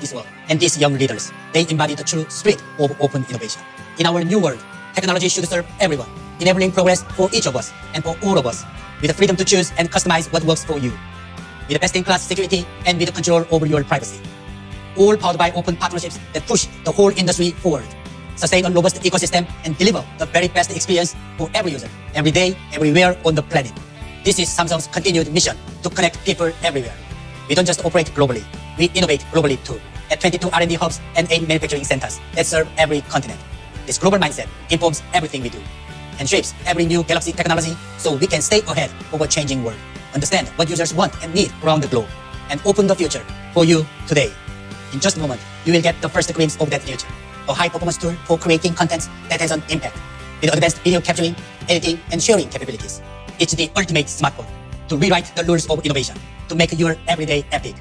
of this world and these young leaders. They embody the true spirit of open innovation. In our new world, technology should serve everyone, enabling progress for each of us and for all of us, with the freedom to choose and customize what works for you, with best-in-class security and with control over your privacy. All powered by open partnerships that push the whole industry forward, sustain a robust ecosystem, and deliver the very best experience for every user, every day, everywhere on the planet. This is Samsung's continued mission to connect people everywhere. We don't just operate globally, we innovate globally too, at 22 R&D hubs and 8 manufacturing centers that serve every continent. This global mindset informs everything we do and shapes every new Galaxy technology so we can stay ahead of a changing world, understand what users want and need around the globe, and open the future for you today. In just a moment, you will get the first glimpse of that future, a high-performance tool for creating content that has an impact, with advanced video capturing, editing, and sharing capabilities. It's the ultimate smartphone to rewrite the rules of innovation, to make your everyday epic.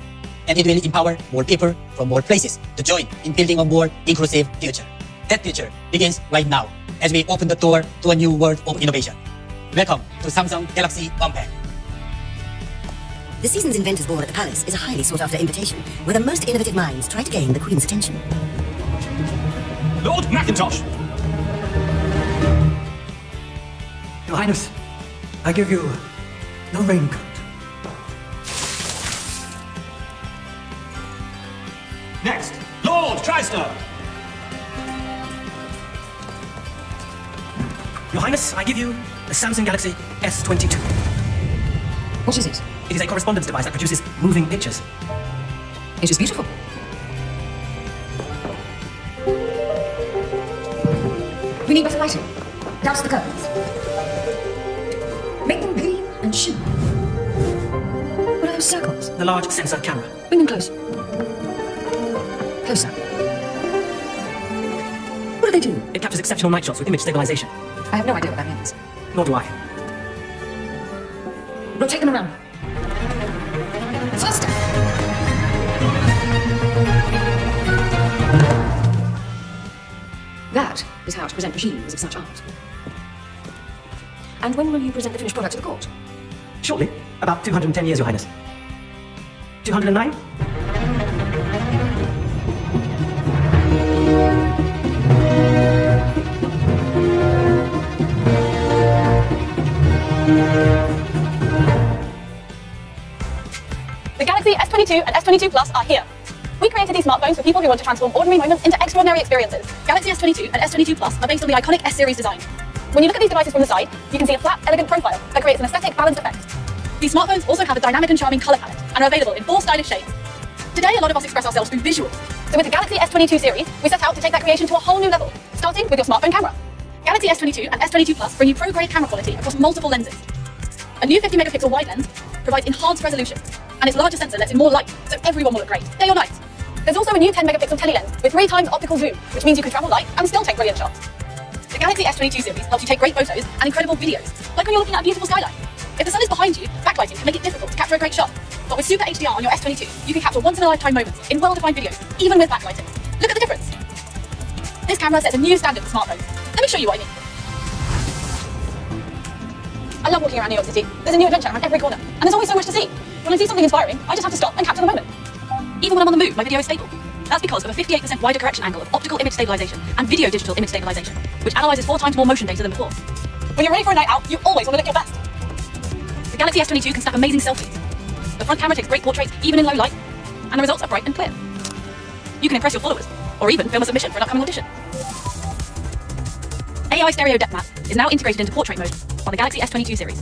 And it will empower more people from more places to join in building a more inclusive future. That future begins right now as we open the door to a new world of innovation. Welcome to Samsung Galaxy Unpacked. The season's inventors' ball at the palace is a highly sought-after invitation, where the most innovative minds try to gain the Queen's attention. Lord Macintosh! Your Highness, I give you no raincoat. Next, Lord Tristar! Your Highness, I give you the Samsung Galaxy S22. What is it? It is a correspondence device that produces moving pictures. It is beautiful. We need better lighting. Douse the curtains. Make them gleam and shimmer. What are those circles? The large sensor camera. Bring them close. Closer. What do they do? It captures exceptional night shots with image stabilization. I have no idea what that means. Nor do I. Rotate them around. Faster! That is how to present machines of such art. And when will you present the finished product to the court? Shortly. About 210 years, Your Highness. 209? S22 and S22 Plus are here. We created these smartphones for people who want to transform ordinary moments into extraordinary experiences. Galaxy S22 and S22 Plus are based on the iconic S-series design. When you look at these devices from the side, you can see a flat, elegant profile that creates an aesthetic, balanced effect. These smartphones also have a dynamic and charming color palette and are available in four stylish shades. Today, a lot of us express ourselves through visuals. So with the Galaxy S22 series, we set out to take that creation to a whole new level, starting with your smartphone camera. Galaxy S22 and S22 Plus bring you pro-grade camera quality across multiple lenses. A new 50-megapixel wide lens provides enhanced resolution, and its larger sensor lets in more light, so everyone will look great, day or night. There's also a new 10-megapixel tele-lens with 3 times optical zoom, which means you can travel light and still take brilliant shots. The Galaxy S22 series helps you take great photos and incredible videos, like when you're looking at a beautiful skyline. If the sun is behind you, backlighting can make it difficult to capture a great shot. But with Super HDR on your S22, you can capture once-in-a-lifetime moments in well-defined videos, even with backlighting. Look at the difference. This camera sets a new standard for smartphones. Let me show you what I mean. I love walking around New York City. There's a new adventure around every corner, and there's always so much to see. When I see something inspiring, I just have to stop and capture the moment. Even when I'm on the move, my video is stable. That's because of a 58% wider correction angle of optical image stabilization and video digital image stabilization, which analyzes 4 times more motion data than before. When you're ready for a night out, you always want to look your best. The Galaxy S22 can snap amazing selfies. The front camera takes great portraits, even in low light, and the results are bright and clear. You can impress your followers, or even film a submission for an upcoming audition. AI Stereo Depth Map is now integrated into portrait mode by the Galaxy S22 series.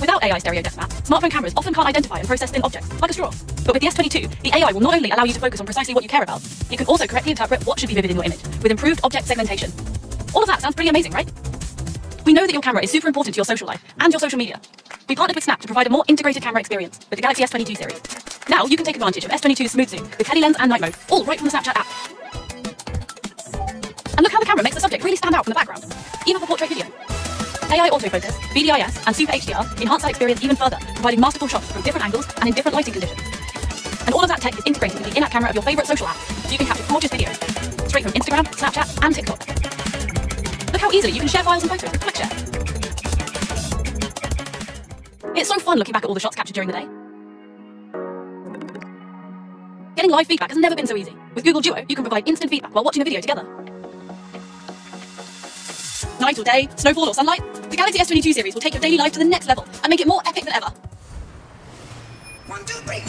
Without AI Stereo Depth Map, smartphone cameras often can't identify and process thin objects, like a straw. But with the S22, the AI will not only allow you to focus on precisely what you care about, it can also correctly interpret what should be vivid in your image, with improved object segmentation. All of that sounds pretty amazing, right? We know that your camera is super important to your social life and your social media. We partnered with Snap to provide a more integrated camera experience with the Galaxy S22 series. Now you can take advantage of S22's smooth zoom with tele-lens and night mode, all right from the Snapchat app. And look how the camera makes the subject really stand out from the background, even for portrait video. AI autofocus, BDIS, and Super HDR enhance that experience even further, providing masterful shots from different angles and in different lighting conditions. And all of that tech is integrated with the in-app camera of your favorite social app, so you can capture gorgeous videos, straight from Instagram, Snapchat, and TikTok. Look how easily you can share files and photos with Quick Share. It's so fun looking back at all the shots captured during the day. Getting live feedback has never been so easy. With Google Duo, you can provide instant feedback while watching a video together. Night or day, snowfall or sunlight, the Galaxy S22 series will take your daily life to the next level and make it more epic than ever. 1, 2, 3.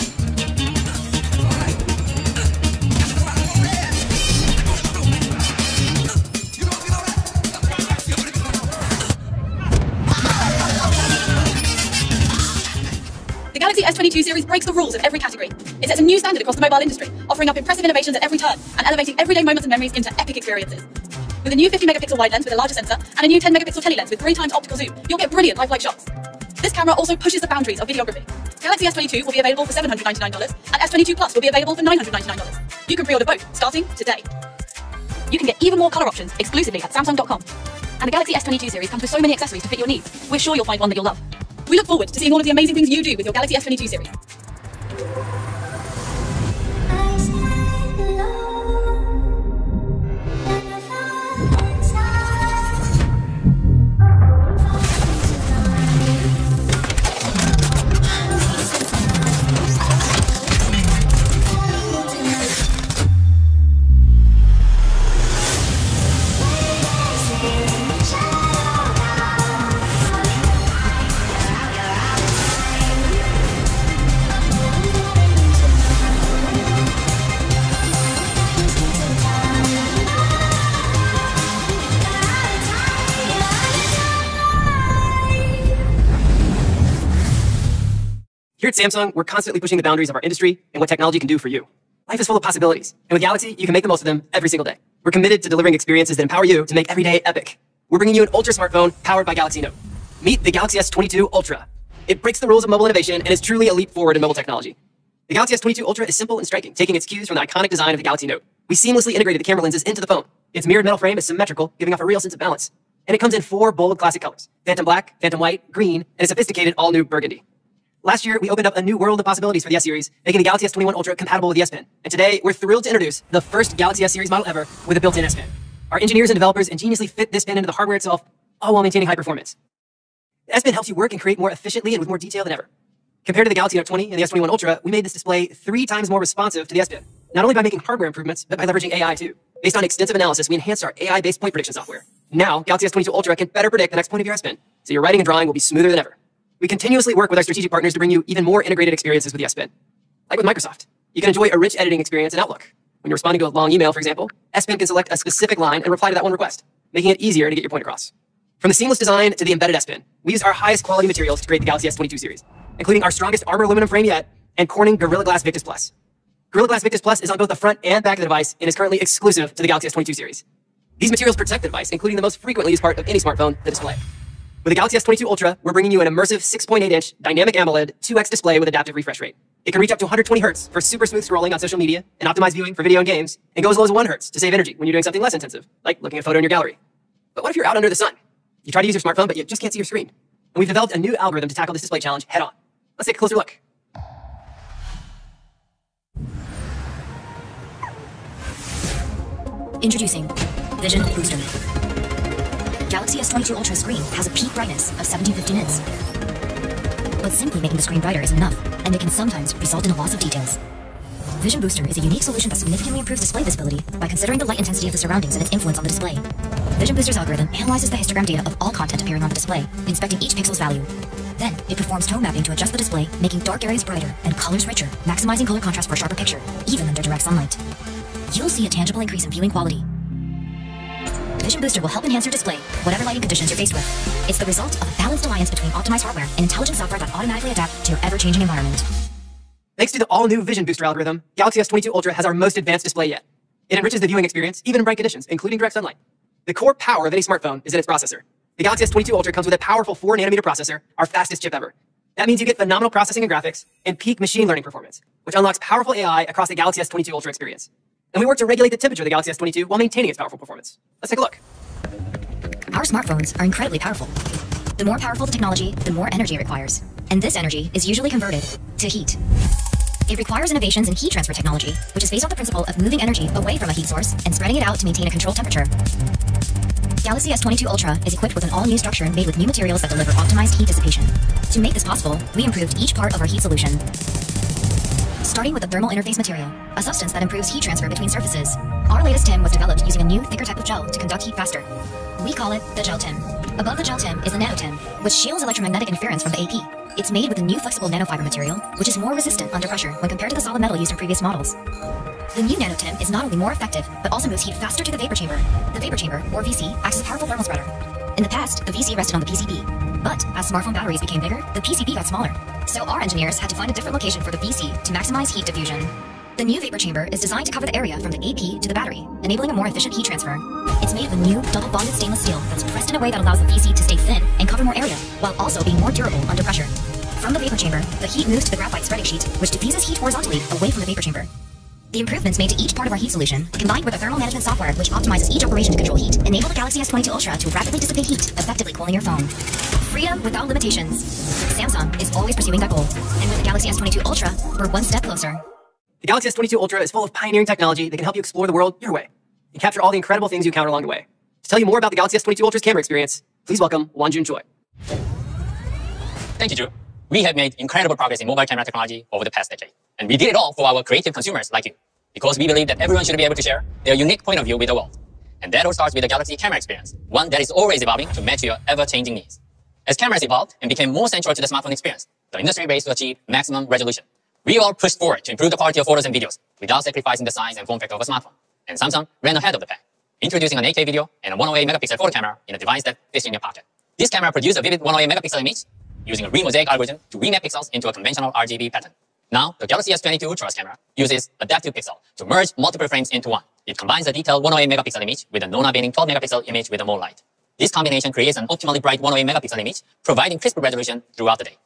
The Galaxy S22 series breaks the rules of every category. It sets a new standard across the mobile industry, offering up impressive innovations at every turn and elevating everyday moments and memories into epic experiences. With a new 50-megapixel wide lens with a larger sensor and a new 10-megapixel telelens with 3x optical zoom, you'll get brilliant lifelike shots. This camera also pushes the boundaries of videography. Galaxy S22 will be available for $799 and S22 Plus will be available for $999. You can pre-order both, starting today. You can get even more colour options exclusively at Samsung.com. And the Galaxy S22 series comes with so many accessories to fit your needs. We're sure you'll find one that you'll love. We look forward to seeing all of the amazing things you do with your Galaxy S22 series. Here at Samsung, we're constantly pushing the boundaries of our industry and what technology can do for you. Life is full of possibilities, and with Galaxy, you can make the most of them every single day. We're committed to delivering experiences that empower you to make every day epic. We're bringing you an ultra smartphone powered by Galaxy Note. Meet the Galaxy S22 Ultra. It breaks the rules of mobile innovation and is truly a leap forward in mobile technology. The Galaxy S22 Ultra is simple and striking, taking its cues from the iconic design of the Galaxy Note. We seamlessly integrated the camera lenses into the phone. Its mirrored metal frame is symmetrical, giving off a real sense of balance. And it comes in 4 bold classic colors: phantom black, phantom white, green, and a sophisticated all-new burgundy. Last year, we opened up a new world of possibilities for the S series, making the Galaxy S21 Ultra compatible with the S Pen. And today, we're thrilled to introduce the first Galaxy S series model ever with a built-in S Pen. Our engineers and developers ingeniously fit this pen into the hardware itself, all while maintaining high performance. The S Pen helps you work and create more efficiently and with more detail than ever. Compared to the Galaxy Note 20 and the S21 Ultra, we made this display 3 times more responsive to the S Pen, not only by making hardware improvements, but by leveraging AI too. Based on extensive analysis, we enhanced our AI-based point prediction software. Now, Galaxy S22 Ultra can better predict the next point of your S Pen, so your writing and drawing will be smoother than ever. We continuously work with our strategic partners to bring you even more integrated experiences with the S Pen. Like with Microsoft, you can enjoy a rich editing experience in Outlook. When you're responding to a long email, for example, S Pen can select a specific line and reply to that one request, making it easier to get your point across. From the seamless design to the embedded S Pen, we use our highest quality materials to create the Galaxy S22 series, including our strongest armor aluminum frame yet and Corning Gorilla Glass Victus Plus. Gorilla Glass Victus Plus is on both the front and back of the device and is currently exclusive to the Galaxy S22 series. These materials protect the device, including the most frequently used part of any smartphone, the display. With the Galaxy S22 Ultra, we're bringing you an immersive 6.8-inch dynamic AMOLED 2X display with adaptive refresh rate. It can reach up to 120 Hz for super smooth scrolling on social media and optimized viewing for video and games, and go as low as 1 Hz to save energy when you're doing something less intensive, like looking at a photo in your gallery. But what if you're out under the sun? You try to use your smartphone, but you just can't see your screen. And we've developed a new algorithm to tackle this display challenge head-on. Let's take a closer look. Introducing Vision Booster. Galaxy S22 Ultra screen has a peak brightness of 1750 nits. But simply making the screen brighter isn't enough, and it can sometimes result in a loss of details. Vision Booster is a unique solution that significantly improves display visibility by considering the light intensity of the surroundings and its influence on the display. Vision Booster's algorithm analyzes the histogram data of all content appearing on the display, inspecting each pixel's value. Then, it performs tone mapping to adjust the display, making dark areas brighter and colors richer, maximizing color contrast for a sharper picture, even under direct sunlight. You'll see a tangible increase in viewing quality. Vision Booster will help enhance your display, whatever lighting conditions you're faced with. It's the result of a balanced alliance between optimized hardware and intelligent software that automatically adapts to your ever-changing environment. Thanks to the all-new Vision Booster algorithm, Galaxy S22 Ultra has our most advanced display yet. It enriches the viewing experience, even in bright conditions, including direct sunlight. The core power of any smartphone is in its processor. The Galaxy S22 Ultra comes with a powerful 4-nanometer processor, our fastest chip ever. That means you get phenomenal processing and graphics, and peak machine learning performance, which unlocks powerful AI across the Galaxy S22 Ultra experience. And we work to regulate the temperature of the Galaxy S22 while maintaining its powerful performance. Let's take a look. Our smartphones are incredibly powerful. The more powerful the technology, the more energy it requires. And this energy is usually converted to heat. It requires innovations in heat transfer technology, which is based on the principle of moving energy away from a heat source and spreading it out to maintain a controlled temperature. Galaxy S22 Ultra is equipped with an all-new structure made with new materials that deliver optimized heat dissipation. To make this possible, we improved each part of our heat solution. starting with the thermal interface material, a substance that improves heat transfer between surfaces. Our latest tin was developed using a new, thicker type of gel to conduct heat faster. We call it the gel tin. Above the gel tin is a nanotin, which shields electromagnetic interference from the AP. It's made with a new flexible nanofiber material, which is more resistant under pressure when compared to the solid metal used in previous models. The new nanotin is not only more effective, but also moves heat faster to the vapor chamber. The vapor chamber, or VC, acts as a powerful thermal spreader. In the past, the VC rested on the PCB. But, as smartphone batteries became bigger, the PCB got smaller. So our engineers had to find a different location for the VC to maximize heat diffusion. The new vapor chamber is designed to cover the area from the AP to the battery, enabling a more efficient heat transfer. It's made of a new, double-bonded stainless steel that's pressed in a way that allows the VC to stay thin and cover more area, while also being more durable under pressure. From the vapor chamber, the heat moves to the graphite spreading sheet, which diffuses heat horizontally away from the vapor chamber. The improvements made to each part of our heat solution, combined with our thermal management software which optimizes each operation to control heat, enable the Galaxy S22 Ultra to rapidly dissipate heat, effectively cooling your phone. Freedom without limitations. Samsung is always pursuing that goal, and with the Galaxy S22 Ultra, we're one step closer. The Galaxy S22 Ultra is full of pioneering technology that can help you explore the world your way, and capture all the incredible things you encounter along the way. To tell you more about the Galaxy S22 Ultra's camera experience, please welcome Wanjun Choi. Thank you, Drew. We have made incredible progress in mobile camera technology over the past decade, and we did it all for our creative consumers like you, because we believe that everyone should be able to share their unique point of view with the world. And that all starts with the Galaxy camera experience, one that is always evolving to match your ever-changing needs. As cameras evolved and became more central to the smartphone experience, the industry raced to achieve maximum resolution. We all pushed forward to improve the quality of photos and videos without sacrificing the size and form factor of a smartphone, and Samsung ran ahead of the pack, introducing an 8K video and a 108-megapixel photo camera in a device that fits in your pocket. This camera produced a vivid 108-megapixel image, using a re-mosaic algorithm to remap pixels into a conventional RGB pattern. Now, the Galaxy S22 Ultra's camera uses adaptive pixel to merge multiple frames into one. It combines a detailed 108-megapixel image with a non-abelian 12-megapixel image with more light. This combination creates an optimally bright 108-megapixel image, providing crisp resolution throughout the day.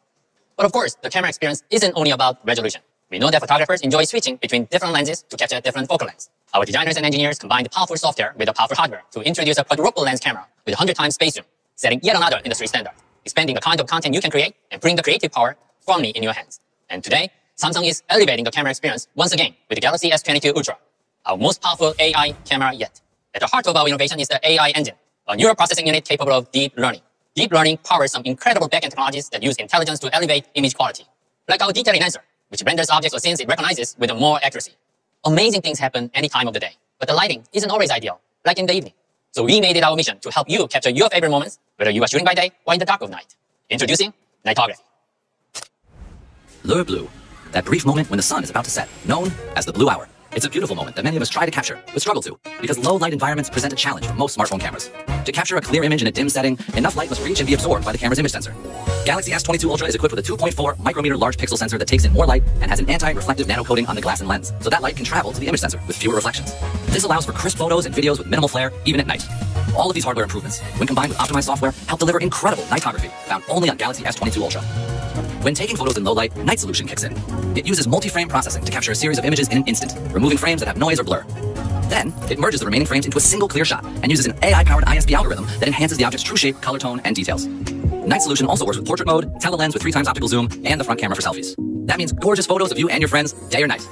But of course, the camera experience isn't only about resolution. We know that photographers enjoy switching between different lenses to capture different focal lengths. Our designers and engineers combined powerful software with powerful hardware to introduce a quadruple lens camera with 100 times space zoom, setting yet another industry standard, expanding the kind of content you can create and putting the creative power firmly in your hands. And today, Samsung is elevating the camera experience once again with the Galaxy S22 Ultra, our most powerful AI camera yet. At the heart of our innovation is the AI engine, a neural processing unit capable of deep learning. Deep learning powers some incredible back-end technologies that use intelligence to elevate image quality, like our detail enhancer, which renders objects or scenes it recognizes with more accuracy. Amazing things happen any time of the day, but the lighting isn't always ideal, like in the evening. So we made it our mission to help you capture your favorite moments, whether you are shooting by day or in the dark of night. Introducing nightography. Lure blue, that brief moment when the sun is about to set, known as the blue hour. It's a beautiful moment that many of us try to capture, but struggle to, because low light environments present a challenge for most smartphone cameras. To capture a clear image in a dim setting, enough light must reach and be absorbed by the camera's image sensor. Galaxy S22 Ultra is equipped with a 2.4 micrometer large pixel sensor that takes in more light and has an anti-reflective nano coating on the glass and lens, so that light can travel to the image sensor with fewer reflections. This allows for crisp photos and videos with minimal flare, even at night. All of these hardware improvements, when combined with optimized software, help deliver incredible nightography found only on Galaxy S22 Ultra. When taking photos in low light, Night Solution kicks in. It uses multi-frame processing to capture a series of images in an instant, removing frames that have noise or blur. Then, it merges the remaining frames into a single clear shot and uses an AI-powered ISP algorithm that enhances the object's true shape, color tone, and details. Night Solution also works with portrait mode, telelens with 3x optical zoom, and the front camera for selfies. That means gorgeous photos of you and your friends, day or night.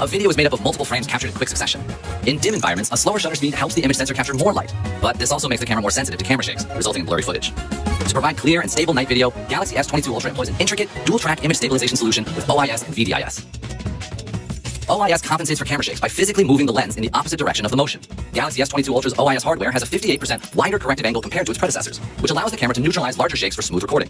A video is made up of multiple frames captured in quick succession. In dim environments, a slower shutter speed helps the image sensor capture more light, but this also makes the camera more sensitive to camera shakes, resulting in blurry footage. To provide clear and stable night video, Galaxy S22 Ultra employs an intricate, dual-track image stabilization solution with OIS and VDIS. OIS compensates for camera shakes by physically moving the lens in the opposite direction of the motion. Galaxy S22 Ultra's OIS hardware has a 58% wider corrective angle compared to its predecessors, which allows the camera to neutralize larger shakes for smooth recording.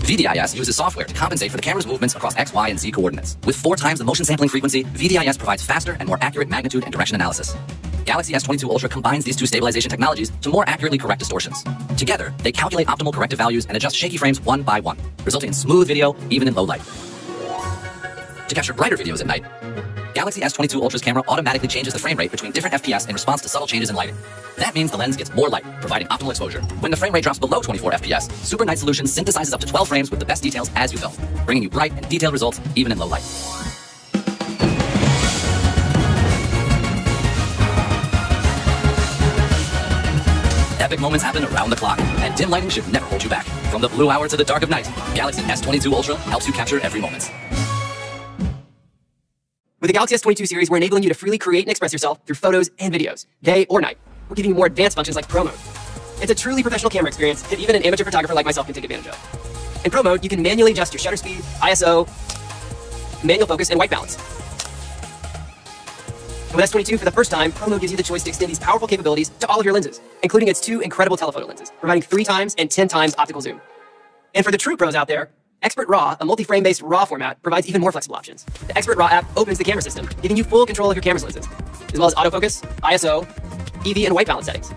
VDIS uses software to compensate for the camera's movements across X, Y, and Z coordinates. With 4 times the motion sampling frequency, VDIS provides faster and more accurate magnitude and direction analysis. Galaxy S22 Ultra combines these two stabilization technologies to more accurately correct distortions. Together, they calculate optimal corrective values and adjust shaky frames one by one, resulting in smooth video even in low light. To capture brighter videos at night, Galaxy S22 Ultra's camera automatically changes the frame rate between different FPS in response to subtle changes in lighting. That means the lens gets more light, providing optimal exposure. When the frame rate drops below 24 FPS, Super Night Solution synthesizes up to 12 frames with the best details as you film, bringing you bright and detailed results even in low light. Epic moments happen around the clock, and dim lighting should never hold you back. From the blue hour to the dark of night, Galaxy S22 Ultra helps you capture every moment. With the Galaxy S22 series, we're enabling you to freely create and express yourself through photos and videos, day or night. We're giving you more advanced functions like Pro Mode. It's a truly professional camera experience that even an amateur photographer like myself can take advantage of. In Pro mode, you can manually adjust your shutter speed, ISO, manual focus, and white balance. And with S22, for the first time, Pro mode gives you the choice to extend these powerful capabilities to all of your lenses, including its two incredible telephoto lenses, providing 3x and 10x optical zoom. And for the true pros out there, Expert RAW, a multi-frame based RAW format, provides even more flexible options. The Expert RAW app opens the camera system, giving you full control of your camera's lenses, as well as autofocus, ISO, EV, and white balance settings.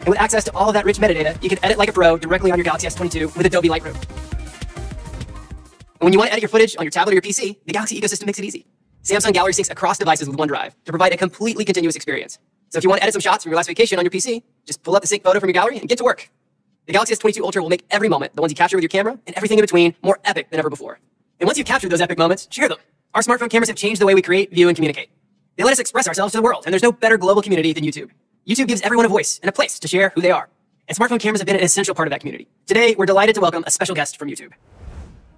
And with access to all of that rich metadata, you can edit like a pro directly on your Galaxy S22 with Adobe Lightroom. And when you want to edit your footage on your tablet or your PC, the Galaxy ecosystem makes it easy. Samsung Gallery syncs across devices with OneDrive to provide a completely continuous experience. So if you want to edit some shots from your last vacation on your PC, just pull up the sync photo from your gallery and get to work. The Galaxy S22 Ultra will make every moment, the ones you capture with your camera, and everything in between, more epic than ever before. And once you've captured those epic moments, share them. Our smartphone cameras have changed the way we create, view, and communicate. They let us express ourselves to the world, and there's no better global community than YouTube. YouTube gives everyone a voice and a place to share who they are. And smartphone cameras have been an essential part of that community. Today, we're delighted to welcome a special guest from YouTube.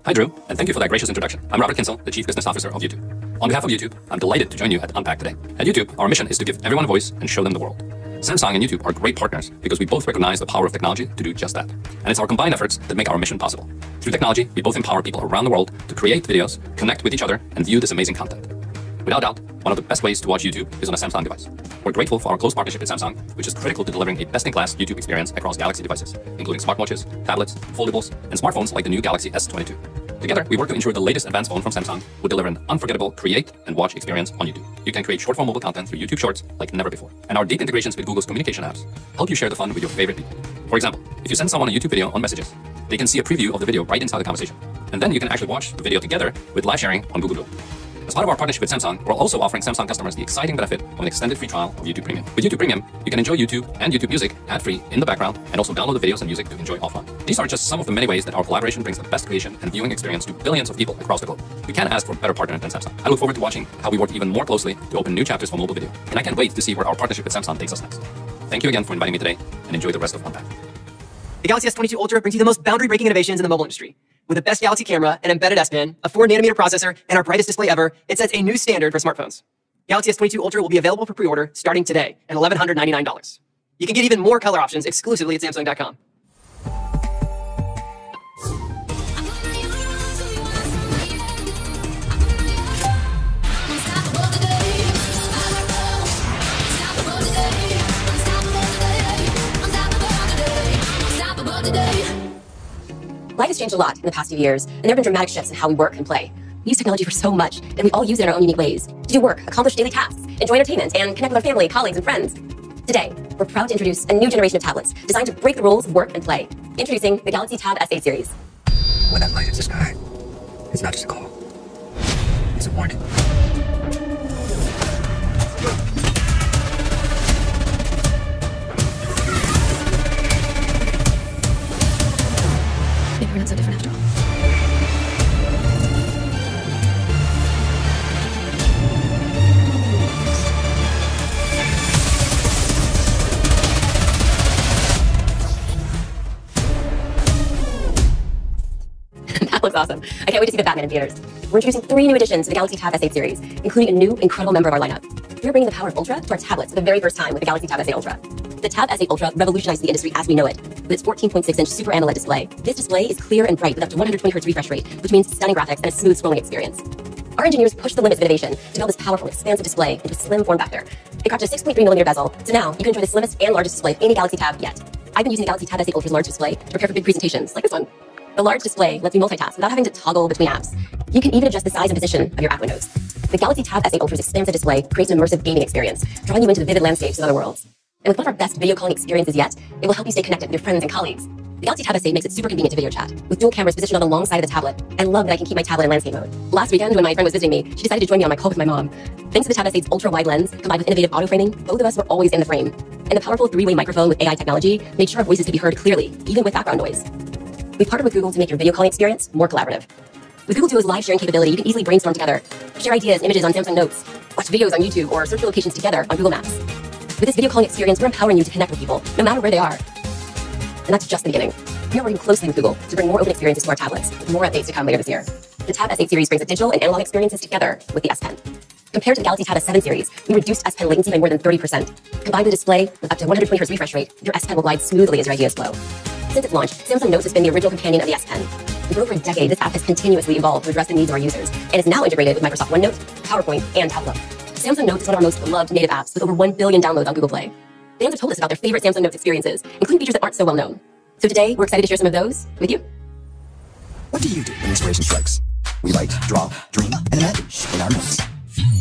Hi, Drew, and thank you for that gracious introduction. I'm Robert Kinsel, the Chief Business Officer of YouTube. On behalf of YouTube, I'm delighted to join you at Unpacked today. At YouTube, our mission is to give everyone a voice and show them the world. Samsung and YouTube are great partners because we both recognize the power of technology to do just that. And it's our combined efforts that make our mission possible. Through technology, we both empower people around the world to create videos, connect with each other, and view this amazing content. Without doubt, one of the best ways to watch YouTube is on a Samsung device. We're grateful for our close partnership with Samsung, which is critical to delivering a best-in-class YouTube experience across Galaxy devices, including smartwatches, tablets, foldables, and smartphones like the new Galaxy S22. Together, we work to ensure the latest advanced phone from Samsung will deliver an unforgettable create and watch experience on YouTube. You can create short-form mobile content through YouTube Shorts like never before. And our deep integrations with Google's communication apps help you share the fun with your favorite people. For example, if you send someone a YouTube video on Messages, they can see a preview of the video right inside the conversation. And then you can actually watch the video together with live sharing on Google Duo. As part of our partnership with Samsung, we're also offering Samsung customers the exciting benefit of an extended free trial of YouTube Premium. With YouTube Premium, you can enjoy YouTube and YouTube Music ad-free in the background and also download the videos and music to enjoy offline. These are just some of the many ways that our collaboration brings the best creation and viewing experience to billions of people across the globe. We can't ask for a better partner than Samsung. I look forward to watching how we work even more closely to open new chapters for mobile video. And I can't wait to see where our partnership with Samsung takes us next. Thank you again for inviting me today and enjoy the rest of Unpacked. The Galaxy S22 Ultra brings you the most boundary-breaking innovations in the mobile industry. With the best Galaxy camera, an embedded S Pen, a 4nm processor, and our brightest display ever, it sets a new standard for smartphones. Galaxy S22 Ultra will be available for pre-order starting today at $1,199. You can get even more color options exclusively at Samsung.com. Life has changed a lot in the past few years, and there have been dramatic shifts in how we work and play. We use technology for so much, and we all use it in our own unique ways to do work, accomplish daily tasks, enjoy entertainment, and connect with our family, colleagues, and friends. Today, we're proud to introduce a new generation of tablets designed to break the rules of work and play. Introducing the Galaxy Tab S8 series. When that light hits the sky, it's not just a call, it's a warning. We're not so different after all. That looks awesome. I can't wait to see the Batman in theaters. We're introducing 3 new additions to the Galaxy Tab S8 series, including a new, incredible member of our lineup. We're bringing the power of Ultra to our tablets for the very first time with the Galaxy Tab S8 Ultra. The Tab S8 Ultra revolutionized the industry as we know it, with its 14.6-inch Super AMOLED display. This display is clear and bright with up to 120Hz refresh rate, which means stunning graphics and a smooth scrolling experience. Our engineers pushed the limits of innovation to build this powerful, expansive display into a slim form factor. It cropped a 6.3mm bezel, so now you can enjoy the slimmest and largest display of any Galaxy Tab yet. I've been using the Galaxy Tab S8 Ultra's large display to prepare for big presentations, like this one. The large display lets you multitask without having to toggle between apps. You can even adjust the size and position of your app windows. The Galaxy Tab S8 Ultra's expansive display creates an immersive gaming experience, drawing you into the vivid landscapes of other worlds. And with one of our best video calling experiences yet, it will help you stay connected with your friends and colleagues. The Galaxy Tab S8 makes it super convenient to video chat, with dual cameras positioned on the long side of the tablet. I love that I can keep my tablet in landscape mode. Last weekend, when my friend was visiting me, she decided to join me on my call with my mom. Thanks to the Tab S8's ultra-wide lens, combined with innovative auto-framing, both of us were always in the frame. And the powerful 3-way microphone with AI technology made sure our voices could be heard clearly, even with background noise. We've partnered with Google to make your video calling experience more collaborative. With Google Duo's live sharing capability, you can easily brainstorm together, share ideas and images on Samsung Notes, watch videos on YouTube, or search your locations together on Google Maps. With this video calling experience, we're empowering you to connect with people, no matter where they are. And that's just the beginning. We are working closely with Google to bring more open experiences to our tablets, with more updates to come later this year. The Tab S8 series brings the digital and analog experiences together with the S Pen. Compared to the Galaxy Tab S7 series, we reduced S Pen latency by more than 30%. Combined with a display with up to 120Hz refresh rate, your S Pen will glide smoothly as your ideas flow. Since its launch, Samsung Notes has been the original companion of the S Pen. For over a decade, this app has continuously evolved to address the needs of our users and is now integrated with Microsoft OneNote, PowerPoint, and Outlook. Samsung Notes is one of our most loved native apps with over 1 billion downloads on Google Play. Fans have told us about their favorite Samsung Notes experiences, including features that aren't so well known. So today, we're excited to share some of those with you. What do you do when inspiration strikes? We write, draw, dream, and imagine in our notes.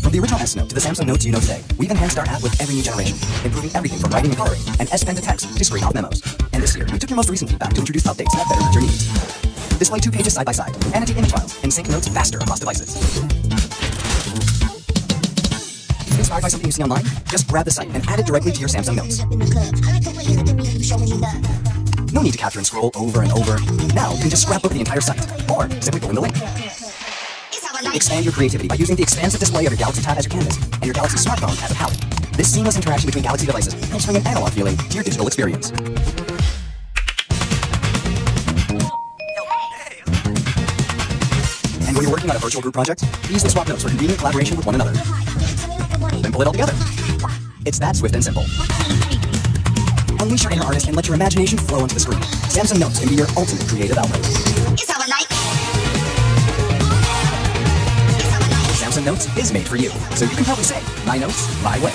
From the original S Note to the Samsung Notes you know today, we've enhanced our app with every new generation, improving everything from writing and coloring, and S Pen to text to screen off memos. And this year, we took your most recent feedback to introduce updates that better meet your needs. Display 2 pages side by side, annotate image files, and sync notes faster across devices. Inspired by something you see online? Just grab the site and add it directly to your Samsung Notes. No need to capture and scroll over and over. Now you can just scrapbook the entire site, or simply go in the link. Expand your creativity by using the expansive display of your Galaxy Tab as your canvas and your Galaxy smartphone as a palette. This seamless interaction between Galaxy devices helps bring an analog feeling to your digital experience. And when you're working on a virtual group project, easily swap notes for convenient collaboration with one another. Then pull it all together. It's that swift and simple. Unleash your inner artist and let your imagination flow onto the screen. Samsung Notes can be your ultimate creative outlet. Samsung Notes is made for you, so you can probably say, my notes, my way.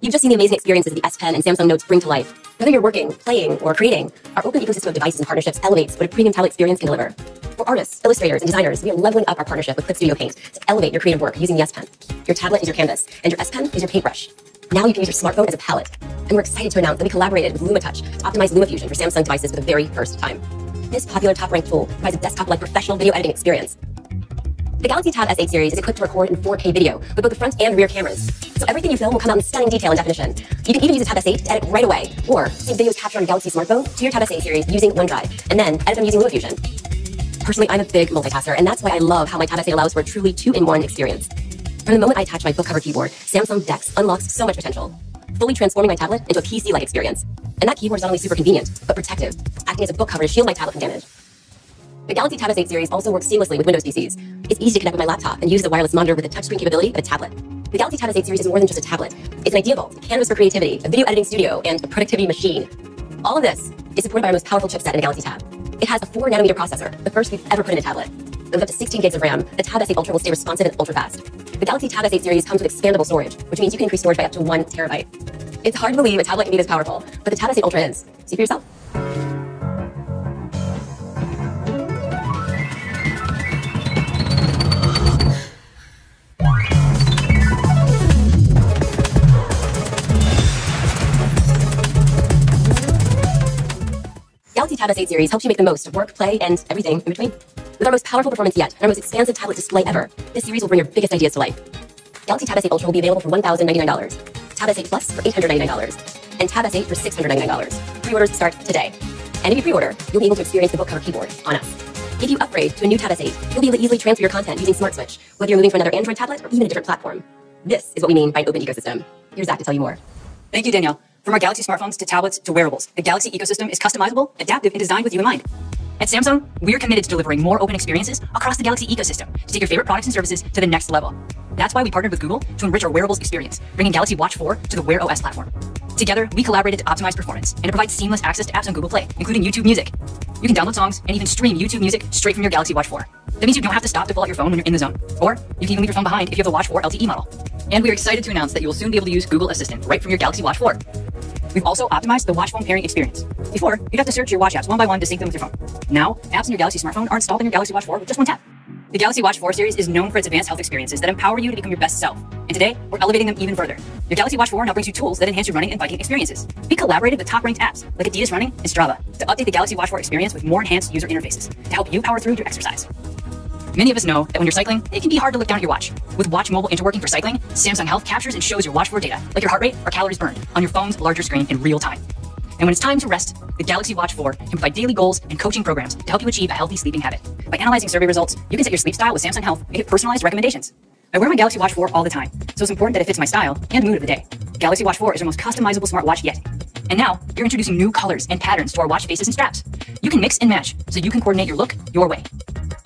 You've just seen the amazing experiences the S Pen and Samsung Notes bring to life. Whether you're working, playing, or creating, our open ecosystem of devices and partnerships elevates what a premium tablet experience can deliver. For artists, illustrators, and designers, we are leveling up our partnership with Clip Studio Paint to elevate your creative work using the S Pen. Your tablet is your canvas, and your S Pen is your paintbrush. Now you can use your smartphone as a palette. And we're excited to announce that we collaborated with LumaTouch to optimize LumaFusion for Samsung devices for the very first time. This popular top-ranked tool provides a desktop-like professional video editing experience. The Galaxy Tab S8 series is equipped to record in 4K video with both the front and rear cameras. So everything you film will come out in stunning detail and definition. You can even use the Tab S8 to edit right away, or save videos captured on a Galaxy smartphone to your Tab S8 series using OneDrive, and then edit them using LumaFusion. Personally, I'm a big multitasker, and that's why I love how my Tab S8 allows for a truly two-in-one experience. From the moment I attach my book cover keyboard, Samsung DeX unlocks so much potential, fully transforming my tablet into a PC-like experience. And that keyboard is not only super convenient, but protective, acting as a book cover to shield my tablet from damage. The Galaxy Tab S8 series also works seamlessly with Windows PCs. It's easy to connect with my laptop and use the wireless monitor with the touchscreen capability of a tablet. The Galaxy Tab S8 series is more than just a tablet. It's an idea vault, a canvas for creativity, a video editing studio, and a productivity machine. All of this is supported by our most powerful chipset in the Galaxy Tab. It has a 4nm processor, the first we've ever put in a tablet. With up to 16 gigs of RAM, the Tab S8 Ultra will stay responsive and ultra-fast. The Galaxy Tab S8 series comes with expandable storage, which means you can increase storage by up to 1 terabyte. It's hard to believe a tablet can be this powerful, but the Tab S8 Ultra is. See for yourself. Galaxy Tab S8 series helps you make the most of work, play, and everything in between. With our most powerful performance yet and our most expansive tablet display ever, this series will bring your biggest ideas to life. Galaxy Tab S8 Ultra will be available for $1,099, Tab S8 Plus for $899, and Tab S8 for $699. Pre-orders start today. And if you pre-order, you'll be able to experience the book cover keyboard on us. If you upgrade to a new Tab S8, you'll be able to easily transfer your content using Smart Switch, whether you're moving to another Android tablet or even a different platform. This is what we mean by an open ecosystem. Here's Zach to tell you more. Thank you, Danielle. From our Galaxy smartphones to tablets to wearables, the Galaxy ecosystem is customizable, adaptive, and designed with you in mind. At Samsung, we're committed to delivering more open experiences across the Galaxy ecosystem to take your favorite products and services to the next level. That's why we partnered with Google to enrich our wearables experience, bringing Galaxy Watch 4 to the Wear OS platform. Together, we collaborated to optimize performance, and it provides seamless access to apps on Google Play, including YouTube Music. You can download songs and even stream YouTube Music straight from your Galaxy Watch 4. That means you don't have to stop to pull out your phone when you're in the zone, or you can even leave your phone behind if you have the Watch 4 LTE model. And we're excited to announce that you will soon be able to use Google Assistant right from your Galaxy Watch 4. We've also optimized the watch phone pairing experience. Before, you'd have to search your watch apps one by one to sync them with your phone. Now, apps in your Galaxy smartphone are installed in your Galaxy Watch 4 with just one tap. The Galaxy Watch 4 series is known for its advanced health experiences that empower you to become your best self. And today, we're elevating them even further. Your Galaxy Watch 4 now brings you tools that enhance your running and biking experiences. We collaborated with top-ranked apps like BDIS Running and Strava to update the Galaxy Watch 4 experience with more enhanced user interfaces to help you power through your exercise. Many of us know that when you're cycling, it can be hard to look down at your watch. With Watch Mobile interworking for cycling, Samsung Health captures and shows your Watch 4 data, like your heart rate or calories burned, on your phone's larger screen in real time. And when it's time to rest, the Galaxy Watch 4 can provide daily goals and coaching programs to help you achieve a healthy sleeping habit. By analyzing survey results, you can set your sleep style with Samsung Health and get personalized recommendations. I wear my Galaxy Watch 4 all the time, so it's important that it fits my style and mood of the day. Galaxy Watch 4 is our most customizable smartwatch yet. And now, you're introducing new colors and patterns to our watch faces and straps. You can mix and match, so you can coordinate your look your way.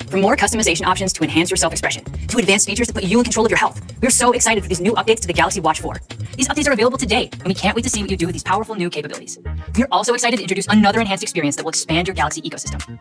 From more customization options to enhance your self-expression, to advanced features to put you in control of your health, we're so excited for these new updates to the Galaxy Watch 4. These updates are available today, and we can't wait to see what you do with these powerful new capabilities. We're also excited to introduce another enhanced experience that will expand your Galaxy ecosystem.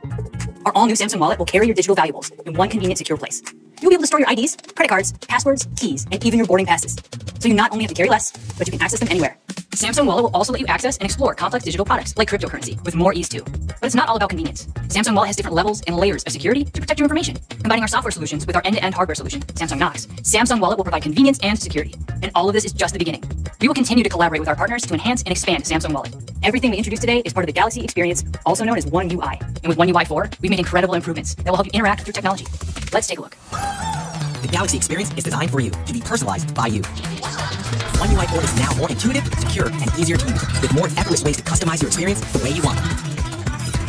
Our all-new Samsung wallet will carry your digital valuables in one convenient, secure place. You'll be able to store your IDs, credit cards, passwords, keys, and even your boarding passes. So you not only have to carry less, but you can access them anywhere. Samsung Wallet will also let you access and explore complex digital products like cryptocurrency with more ease too. But it's not all about convenience. Samsung Wallet has different levels and layers of security to protect your information. Combining our software solutions with our end-to-end hardware solution, Samsung Knox, Samsung Wallet will provide convenience and security. And all of this is just the beginning. We will continue to collaborate with our partners to enhance and expand Samsung Wallet. Everything we introduced today is part of the Galaxy experience, also known as One UI. And with One UI 4, we've made incredible improvements that will help you interact through technology. Let's take a look. The Galaxy experience is designed for you to be personalized by you. One UI 4 is now more intuitive, secure, and easier to use, with more effortless ways to customize your experience the way you want.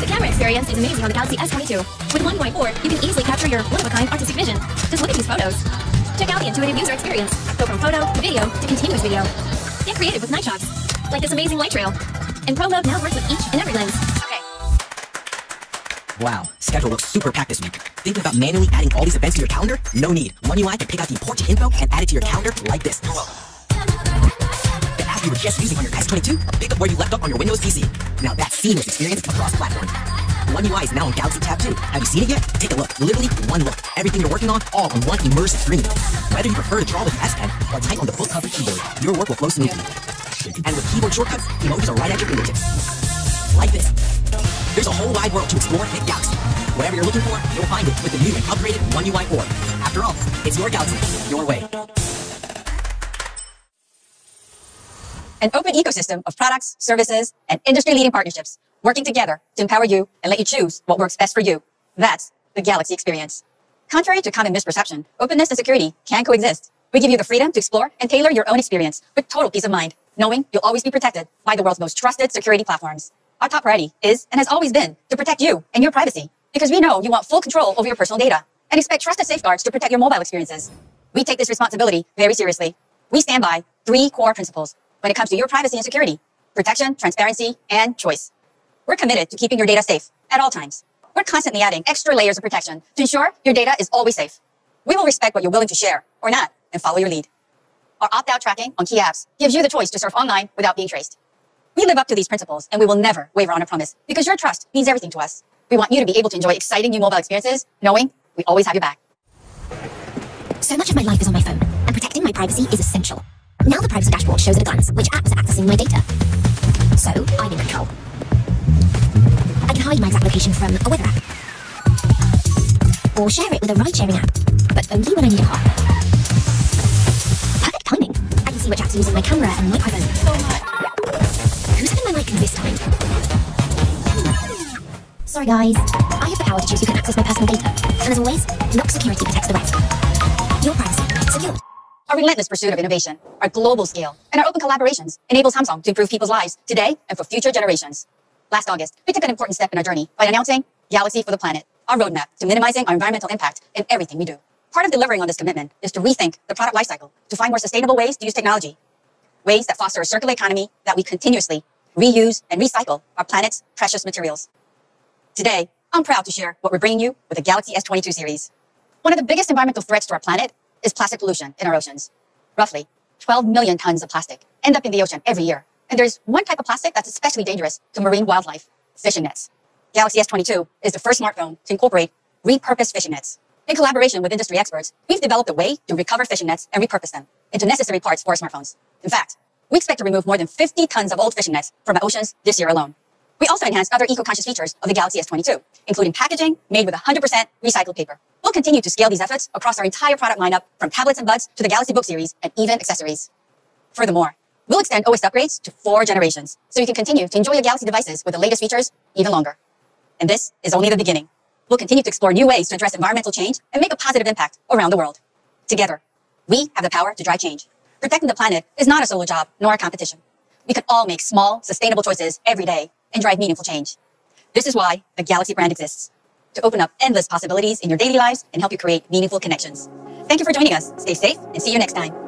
The camera experience is amazing on the Galaxy S22. With One UI 4, you can easily capture your one-of-a-kind artistic vision. Just look at these photos. Check out the intuitive user experience. Go from photo to video to continuous video. Get creative with night shots, like this amazing light trail. And Pro Mode now works with each and every lens. Okay. Wow, schedule looks super packed this week. Thinking about manually adding all these events to your calendar? No need. One UI can pick out the important info and add it to your calendar like this. The app you were just using on your S22 will pick up where you left off on your Windows PC. Now that's seamless experience across platforms. One UI is now on Galaxy Tab 2. Have you seen it yet? Take a look. Literally one look. Everything you're working on, all on one immersive screen. Whether you prefer to draw with the S Pen or type on the book cover keyboard, your work will flow smoothly. And with keyboard shortcuts, emojis are right at your fingertips. Like this. There's a whole wide world to explore in Galaxy. Whatever you're looking for, you'll find it with the new and upgraded One UI 4. After all, it's your Galaxy, your way. An open ecosystem of products, services, and industry-leading partnerships working together to empower you and let you choose what works best for you. That's the Galaxy experience. Contrary to common misperception, openness and security can coexist. We give you the freedom to explore and tailor your own experience with total peace of mind, knowing you'll always be protected by the world's most trusted security platforms. Our top priority is, and has always been, to protect you and your privacy, because we know you want full control over your personal data and expect trusted safeguards to protect your mobile experiences. We take this responsibility very seriously. We stand by three core principles when it comes to your privacy and security: protection, transparency, and choice. We're committed to keeping your data safe at all times. We're constantly adding extra layers of protection to ensure your data is always safe. We will respect what you're willing to share or not and follow your lead. Our opt-out tracking on key apps gives you the choice to surf online without being traced. We live up to these principles, and we will never waver on a promise, because your trust means everything to us. We want you to be able to enjoy exciting new mobile experiences, knowing we always have your back. So much of my life is on my phone, and protecting my privacy is essential. Now the privacy dashboard shows at a glance which apps are accessing my data. So I'm in control. I can hide my exact location from a weather app, or share it with a ride-sharing app, but only when I need a car. Perfect timing. I can see which apps are using my camera and microphone. Oh my. Who's having my mic this time? Sorry guys, I have the power to choose who can access my personal data. And as always, Knox Security protects the rest. Your privacy, secured. Our relentless pursuit of innovation, our global scale, and our open collaborations enables Samsung to improve people's lives today and for future generations. Last August, we took an important step in our journey by announcing Galaxy for the Planet, our roadmap to minimizing our environmental impact in everything we do. Part of delivering on this commitment is to rethink the product lifecycle to find more sustainable ways to use technology, ways that foster a circular economy that we continuously reuse and recycle our planet's precious materials. Today, I'm proud to share what we're bringing you with the Galaxy S22 series. One of the biggest environmental threats to our planet is plastic pollution in our oceans. Roughly 12 million tons of plastic end up in the ocean every year. And there's one type of plastic that's especially dangerous to marine wildlife: fishing nets. Galaxy S22 is the first smartphone to incorporate repurposed fishing nets. In collaboration with industry experts, we've developed a way to recover fishing nets and repurpose them into necessary parts for our smartphones. In fact, we expect to remove more than 50 tons of old fishing nets from our oceans this year alone. We also enhanced other eco-conscious features of the Galaxy S22, including packaging made with 100% recycled paper. We'll continue to scale these efforts across our entire product lineup, from tablets and buds to the Galaxy Book series and even accessories. Furthermore, we'll extend OS upgrades to 4 generations, so you can continue to enjoy your Galaxy devices with the latest features even longer. And this is only the beginning. We'll continue to explore new ways to address environmental change and make a positive impact around the world. Together, we have the power to drive change. Protecting the planet is not a solo job, nor a competition. We can all make small, sustainable choices every day and drive meaningful change. This is why the Galaxy brand exists, to open up endless possibilities in your daily lives and help you create meaningful connections. Thank you for joining us. Stay safe and see you next time.